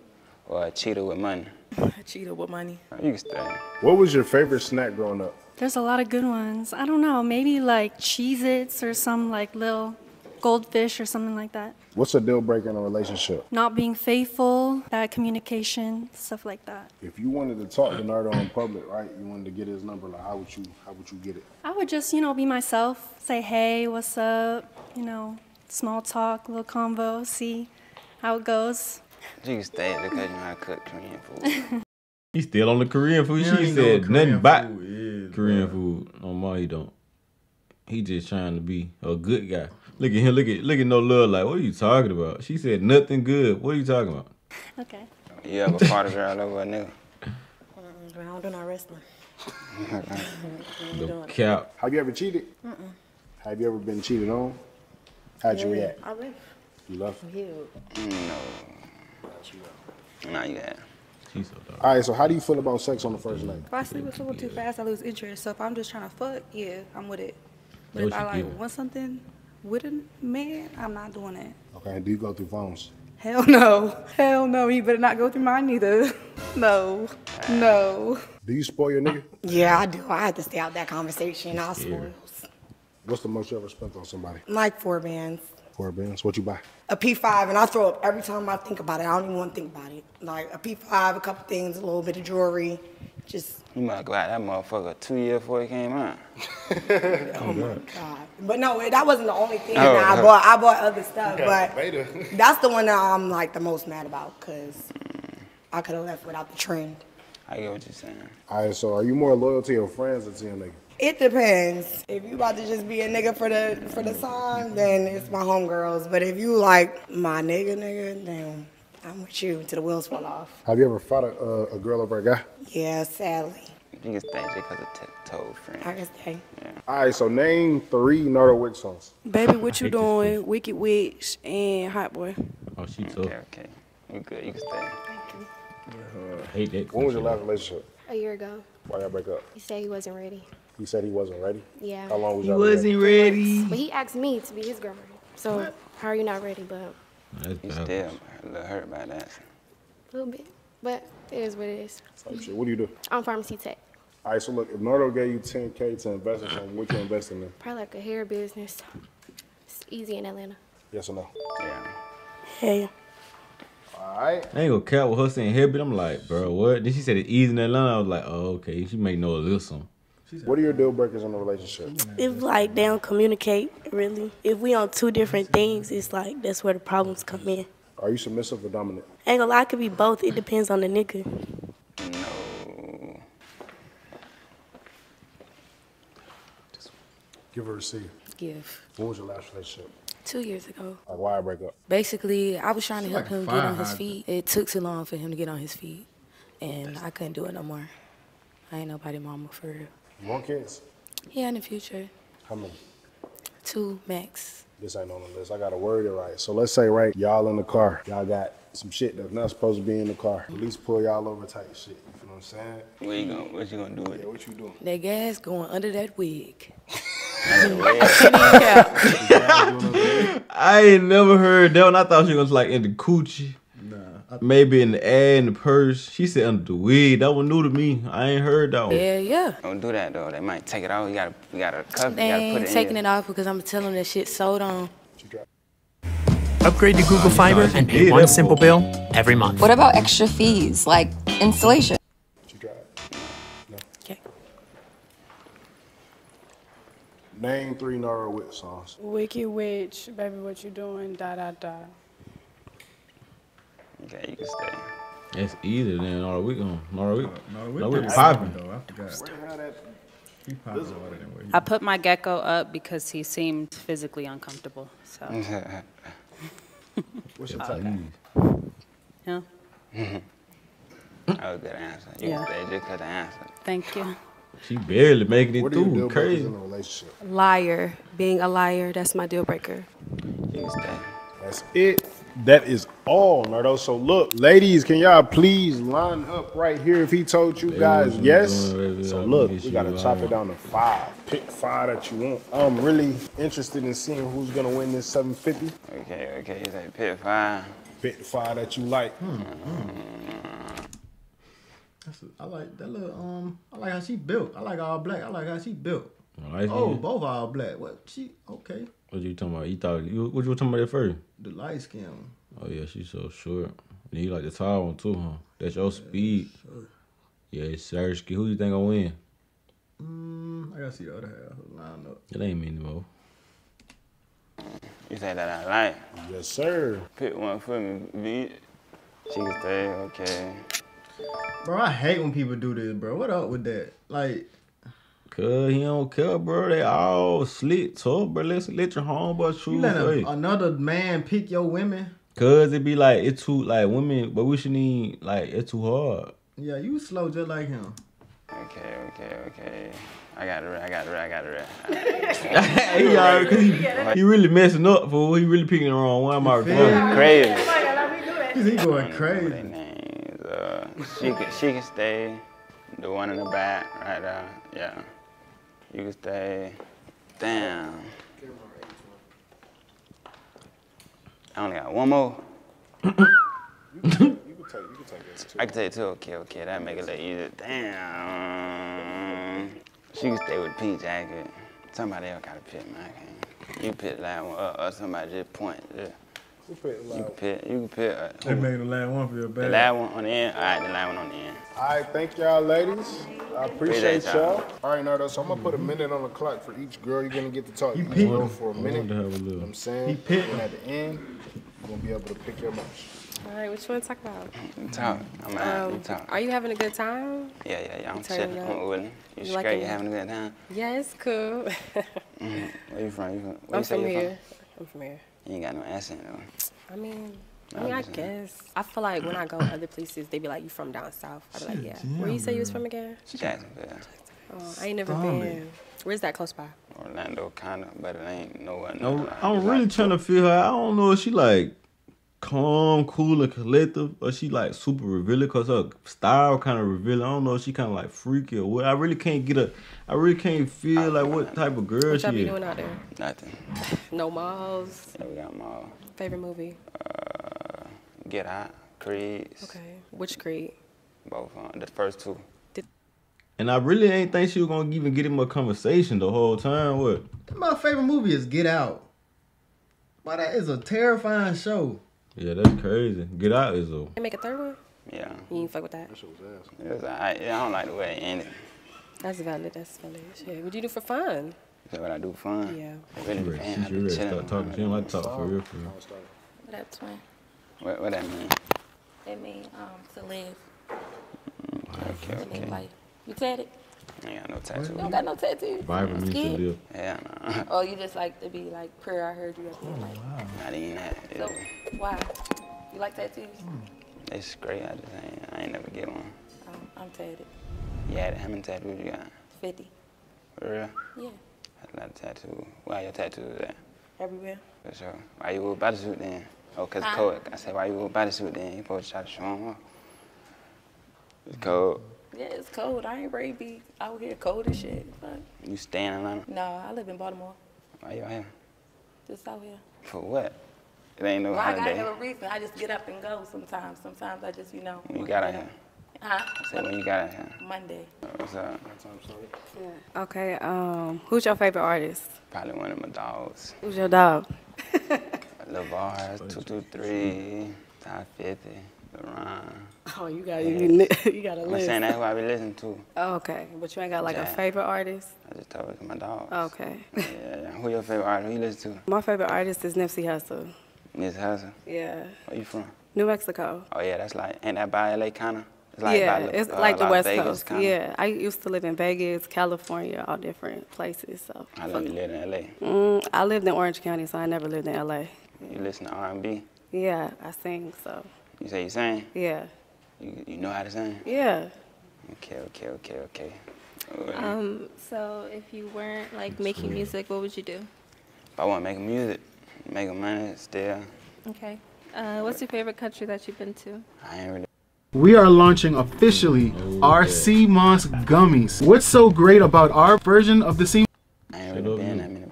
or a cheater with money? A cheater with money. You can stay. What was your favorite snack growing up? There's a lot of good ones. I don't know, maybe like Cheez-Its or some like little goldfish or something like that. What's a deal breaker in a relationship? Not being faithful, bad communication, stuff like that. If you wanted to talk to Nardo in public, right? You wanted to get his number, like how would you get it? I would just, you know, be myself, say, hey, what's up? You know, small talk, little convo, see how it goes. You can stay because you know how to cook Korean food. He's still on the Korean food. She said nothing about Korean food. No more, he don't. He just trying to be a good guy. Look at him. Look at no love. Like, what are you talking about? She said nothing good. What are you talking about? Okay. You ever fought a girl over a nigga? I don't do no wrestling. No cap. Have you ever cheated? Have you ever been cheated on? How'd you react? I left. You left? No. Not yet. All right, so how do you feel about sex on the first night? If I sleep with someone too fast, I lose interest. So if I'm just trying to fuck, yeah, I'm with it. But if I like want something with a man, I'm not doing that. Okay, do you go through phones? Hell no. Hell no, you better not go through mine either. No, no. Do you spoil your nigga? Yeah, I do. I have to stay out that conversation. I'll spoil. What's the most you ever spent on somebody? Like 4 bands. 4 bands. What you buy? A P5, and I throw up every time I think about it. I don't even want to think about it. Like a P5, a couple things, a little bit of jewelry, just. You might glad that motherfucker 2 years before he came out. Oh my God! But no, that wasn't the only thing that I bought. I bought other stuff, but later. That's the one that I'm like the most mad about because I could have left without the trend. I get what you're saying. All right, so are you more loyal to your friends or to your nigga? It depends. If you about to just be a nigga for the song, then it's my homegirls. But if you like my nigga, then I'm with you till the wheels fall off. Have you ever fought a girl over a guy? Yeah, sadly. You can stay just because of told friend. I can stay. Yeah. All right, so name 3 Nardo Wick songs. Baby, what you doing? Wicked Witch and Hot Boy. Oh, she told. Okay. You good? You can stay. Thank you. I hate that. When was your last relationship? A year ago. Why y'all break up? He said he wasn't ready. He said he wasn't ready? Yeah. How long was y'all ready? He wasn't ready. But he asked me to be his girlfriend. So, what? How are you not ready, bub? He's still a little hurt by that. A little bit. But it is what it is. What do you do? I'm pharmacy tech. All right, so look, if Nardo gave you $10K to invest in something, what you investing in? Probably like a hair business. It's easy in Atlanta. Yes or no? Yeah. Hey. All right. I ain't gonna care with her saying hair, but I'm like, bro, what? Then she said it's easy in Atlanta. I was like, oh, okay. She may know a little something. What are your deal breakers in a relationship? If like they don't communicate, really. If we on 2 different things, it's like that's where the problems come in. Are you submissive or dominant? Ain't gonna lie, it could be both. It depends on the nigga. No. Give or receive? Give. When was your last relationship? 2 years ago. Like why I break up? Basically, I was trying to help him get on his feet. It took too long for him to get on his feet, and I couldn't do it no more. I ain't nobody mama for real. You want kids? Yeah, in the future. How many? 2 max. This ain't on the list. I gotta word it right. So let's say, right, y'all in the car. Y'all got some shit that's not supposed to be in the car. Police pull y'all over type shit. You feel what I'm saying? What you gonna do with it? Yeah, what you doing? That gas going under that wig. I ain't never heard that one. I thought she was like in the coochie. Nah. Maybe in the ad, in the purse. She said under the wig. That one new to me. I ain't heard that one. Yeah, yeah. Don't do that though. They might take it off. You gotta cover it. They ain't taking it off because I'm telling them that shit sold on. Upgrade to Google Fiber and pay one simple bill every month. What about extra fees like installation? Name 3 Nardo Wick songs. Wicked Witch, Baby What You Doing, da da da. Okay, you can stay. That's either than Nardo Wick on. Nardo Wick popping though. I forgot. I put my gecko up because he seemed physically uncomfortable. So. What's your type? No. That was a good answer. You could answer. Thank you. She barely making it what through. Deal crazy. In a relationship? Liar. Being a liar. That's my deal breaker. That's it. That is all, Nardo. So look, ladies, can y'all please line up right here if he told you guys yes? So look, we gotta chop it down to 5. Pick 5 that you want. I'm really interested in seeing who's gonna win this 750. Okay, okay, you say pick 5. Pick 5 that you like. I like that little I like how she built. I like all black. I like how she built. Right, oh, yeah. Both all black. What she? Okay. What you talking about? You thought what you were talking about at first? The light skin one. Oh yeah, she's so short. And you like the tall one too, huh? That's your speed. Sure. Yeah, Sersky. Who you think gonna win? I gotta see the other half line up. It ain't me anymore. You say that I like? Yes, sir. Pick one for me, bitch. She can stay. Okay. Bro, I hate when people do this, bro. What up with that? Like, cuz he don't care, bro. They all slick, tough, bro. Let your homeboy choose. You let another man pick your women. Cuz it be like, it's too, like, women, but we should need, like, it's too hard. Yeah, you slow just like him. Okay, okay, okay. I got it right. He really messing up, fool. He really picking the wrong one. He going crazy. She can stay. The one in the back, right there. Yeah. You can stay. Damn. I only got one more. You can take it too. I can take it too. Okay, okay. That make it a little easier. Damn. She can stay with pink jacket. Somebody else got to pick, man. You pick that one up, or somebody just point. Yeah. You can pick. They made the last one for your bag. The last one on the end? All right, the last one on the end. All right, thank y'all, ladies. I appreciate y'all. All right, Nardo, so I'm going to put a minute on the clock for each girl you're going to get to talk. You pick them for a minute. You know what I'm saying? He picked. And at the end, you're going to be able to pick your match. All right, what you want to talk about? Talk. I'm out. Talk. Are you having a good time? Yeah, yeah, yeah. I'm chilling. I'm with you. You straight? Like you having a good time? Yeah, it's cool. Where you from? I'm from here. You ain't got no accent though. I mean, I guess. I feel like when I go to other places, they be like, you from down south. I be like, yeah. Where you say you was from again? Jacksonville. Oh, I ain't never been. Where's that close by? Orlando, kinda, but it ain't nowhere. No, I'm really trying to feel her. I don't know if she like calm, cool, and collective, or she like super revealing, cause her style kind of revealing. I don't know if she kind of like freaky or what. I really can't get a. I really can't feel like what type of girl she is. What y'all be doing out there? Nothing. No malls. Yeah, we got malls. Favorite movie? Get Out, Creed. Okay. Which Creed? Both. The first two. And I really ain't think she was gonna even get him a conversation the whole time. What? My favorite movie is Get Out. But that is a terrifying show. Yeah, that's crazy. Get Out is a. They make a third one? Yeah. You ain't fuck with that. That shit was ass. It was alright. I don't like the way it ended. That's valid. That's valid. Shit. What do you do for fun? Is that what I do for fun? Yeah. She start talking. She don't like to talk for real, for real. What up, twin? What that mean? It mean to live. Okay, okay. Live life. You tatted? I ain't got no tattoo. You don't got no tattoo? Vibrant means to live. Yeah, nah. Oh, you just like to be like prayer. I heard you. Oh, like, wow. Not even that. So, why? You like tattoos? It's great. I ain't never get one. I'm tatted. Yeah, how many tattoos you got? 50. For real? Yeah. That's a lot of tattoos. Why your tattoos at? everywhere. For sure. Why you wore a bodysuit then? Oh, because it's cold. I said, why you wore a bodysuit then? You supposed to try to show them off. It's cold. Yeah, it's cold. I ain't ready to be out here cold and shit. But you staying in Atlanta? No, I live in Baltimore. Why you out here? Just out here. For what? It ain't no holiday. I got no reason. I just get up and go sometimes. Sometimes I just, you know. When you got out here? Huh? I said, when you got out here? Monday. What's up? Yeah. Okay, who's your favorite artist? Probably one of my dogs. Who's your dog? LeVar, 223, Top 50, LeBron. Oh, you got you got a list. I'm saying that's who I be listening to. Oh, okay, but you ain't got like a favorite artist? I just told you my dogs. Okay. Yeah. Who your favorite artist? Who you listen to? My favorite artist is Nipsey Hussle. Nipsey Hussle? Yeah. Where you from? New Mexico. Oh yeah, that's like ain't that by LA kinda? It's like it's like the West Coast. Kinda. Yeah, I used to live in Vegas, California, all different places. So. How long you lived in LA? I lived in Orange County, so I never lived in LA. You listen to R&B? Yeah, I sing. So. You say you sing? Yeah. You know how to sing? Yeah. Okay. So if you weren't like making music, what would you do? If I want to make music, make money, still. Okay. What's your favorite country that you've been to? I ain't really. We are launching officially our Sea Moss gummies. What's so great about our version of the Sea? I ain't really been that many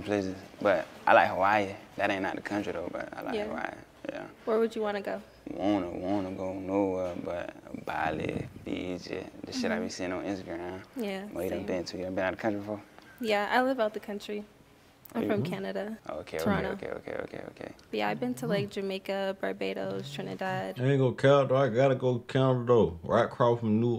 places. But I like Hawaii. That ain't not the country though, but I like Hawaii. Yeah. Where would you want to go? Wanna go nowhere but Bali, Fiji, the shit I be seeing on Instagram. Yeah. Well, you done been to? You done been out of the country before? Yeah, I live out the country. I'm from Canada. Okay. Yeah, I've been to like Jamaica, Barbados, Trinidad. I ain't gonna count though. I gotta go to Canada though. Right across from New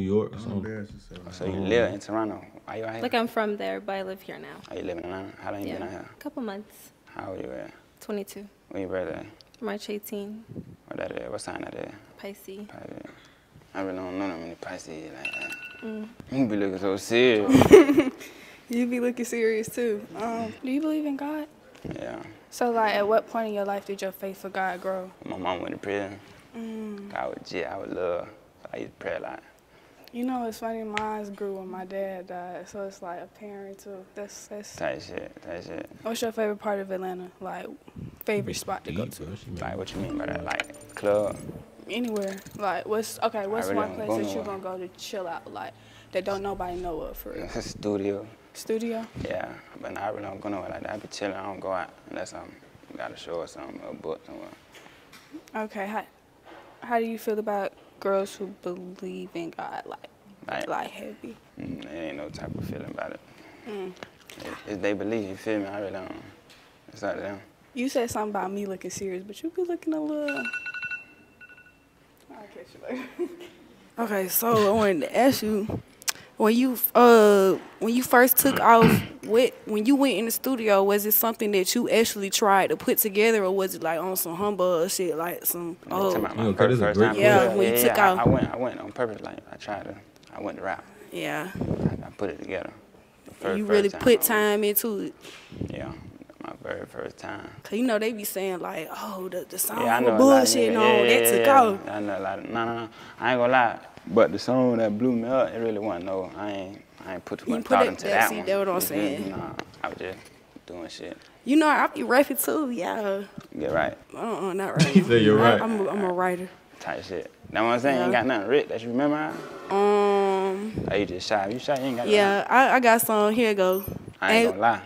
York or something. So you live in Toronto? Are you out here? Like I'm from there, but I live here now. Are you living in Atlanta? How long you been out here? A couple months. How old are you at? 22. When your birthday? March 18. What that is? What sign that is? Pisces. I really don't know that many Pisces like that. You be looking so serious. You be looking serious too. Do you believe in God? Yeah. So like, at what point in your life did your faith for God grow? My mom went to prayer. I would love. I used to pray a lot. You know, it's funny, mine grew when my dad died, so it's like a parent too. That's tight shit. What's your favorite part of Atlanta? Like, favorite spot to go to? Like, what you mean by that? Like, club? Anywhere. Like, what's one place that you're gonna go to chill out, like, that don't nobody know of for real? Studio. Studio? Yeah, but no, I really don't go nowhere like that. I be chilling, I don't go out unless I got a show or something, or a book somewhere. Okay, how do you feel about girls who believe in God, like heavy? There ain't no type of feeling about it. If they believe, you feel me? I really don't. It's not them. You said something about me looking serious, but you be looking a little. I'll catch you later. Okay, so I wanted to ask you, when you first took off, when you went in the studio, was it something that you actually tried to put together, or was it like on some humbug shit, like some when you took off? I went on purpose, like I went to rap. Yeah. I put it together. You really put time into it. Yeah. My very first time. Cause you know they be saying like, oh, the song was bullshit and all that took off. I know, like, no, I ain't gonna lie. But the song that blew me up, it really wasn't no. I ain't put too much thought into that one. That's what I'm saying. Nah, I was just doing shit. You know, I be rapping too, yeah. You're right. Not right. You say you're right. I'm a writer. Type shit. That's what I'm saying. Ain't got nothing written that you remember. Are you just shy? You shy? You ain't got. Yeah, I got some. Here it go. I ain't gonna lie.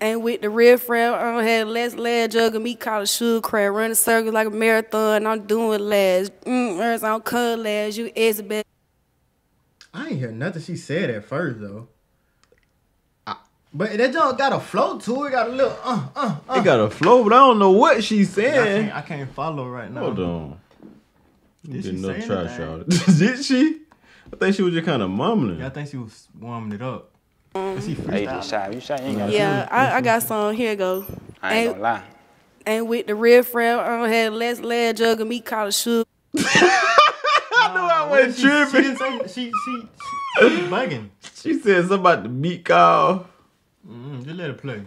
And with the red friend, I had less lead jug of me called a sugar crab, running circles like a marathon. I'm doing less. I'm cut less. You Isabel. I ain't hear nothing she said at first though. But that dog got a flow to it. Got a little It got a flow, but I don't know what she saying. I can't follow right now. Hold on. Did she say anything? Did she? I think she was just kind of mumbling. Yeah, I think she was warming it up. I got some. Here it go. I ain't gonna lie. And with the red friend, I had less lead jug of me called a sugar. I knew I wasn't tripping. She bugging. She said something about the beat call. Just let it play.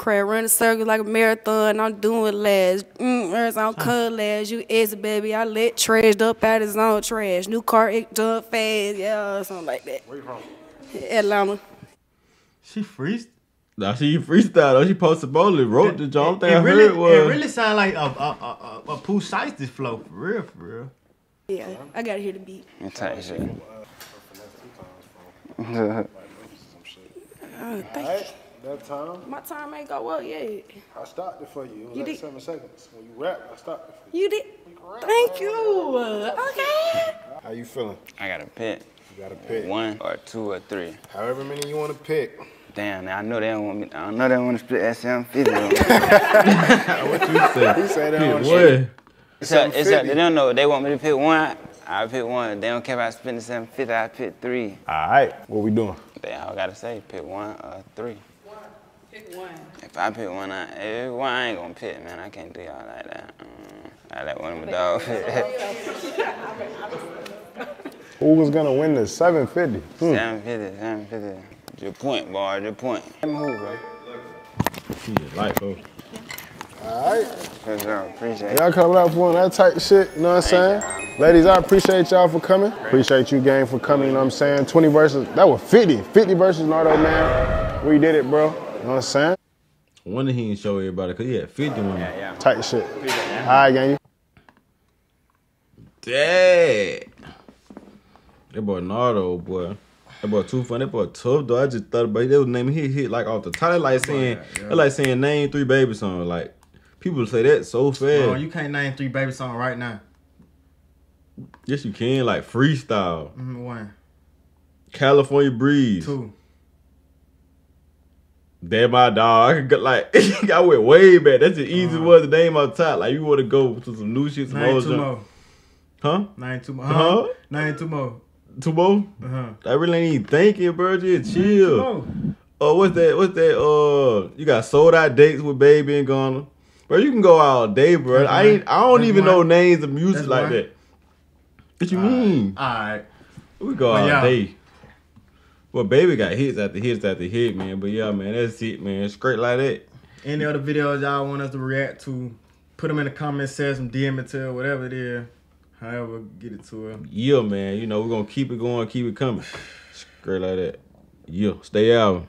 crap, running circles like a marathon. I'm doing last. I'm cut last. You easy, baby. I let trash up out his own trash. New car, it done fast. Yeah, something like that. Where you from? Atlanta. She freestyle. Nah, she freestyle. She posted boldly. Wrote the job. I really, heard was. It really sound like a Pooh Shiesty flow. For real, for real. Yeah, I gotta hear the beat. Tight shit. Alright, that time. My time ain't go well yet. I stopped it for you. It was you like 7 seconds. When you rap, I stopped it for you. You did? Thank you. Okay. How you feeling? I got a pick. You got a pick. One or two or three. However many you want to pick. Damn, I know they don't want me. I know they don't want to split that 750. What you say? You say they don't want to split. Except they don't know. They want me to pick one. I pick one. They don't care about spending 750. I pick three. All right. What we doing? They all gotta say pick one or three. One. Pick one. If I pick one, I ain't gonna pick, man. I can't do y'all like that. I let one of my dogs pick that. Who was gonna win this? 750. 750. 750. Your point, boy. Your point. Let me move, bro. See your light, bro. Alright. Y'all coming out for one of that type shit, you know what I'm saying? Ladies, I appreciate y'all for coming. Appreciate you, gang, for coming, you know what I'm saying? 20 versus, that was 50. 50 versus Nardo, man. We did it, bro. You know what I'm saying? I wonder he didn't show everybody, because he had 50 women. Yeah. Type shit. Alright, gang. Dad. That boy Nardo, boy. That boy too funny. That boy tough though. I just thought about it. They was naming his hit like off the top. They like saying name 3 baby songs. Like, people say that so fast. Bro, you can't name 3 baby songs right now. Yes, you can. Like Freestyle. One. California Breeze. 2. Damn, my dog. I could, like, I went way back. That's the easiest one to name off top. Like, you want to go to some new shit. Some old more. Huh? 92 more. Huh? 92 more. Tubo? I really ain't even thinking, bro. Just chill. Oh, what's that? You got sold out dates with Baby and Ghana. Bro, you can go all day, bro. That's I don't even know names of music like that. What you mean? Alright. We go all day. Well, Baby got hits after hits after hit, man. But yeah, man, that's it, man. Straight like that. Any other videos y'all want us to react to, put them in the comment section, DM it to whatever it is. However, get it to him. Yeah, man. You know, we're going to keep it going, keep it coming. Straight like that. Yeah, stay out.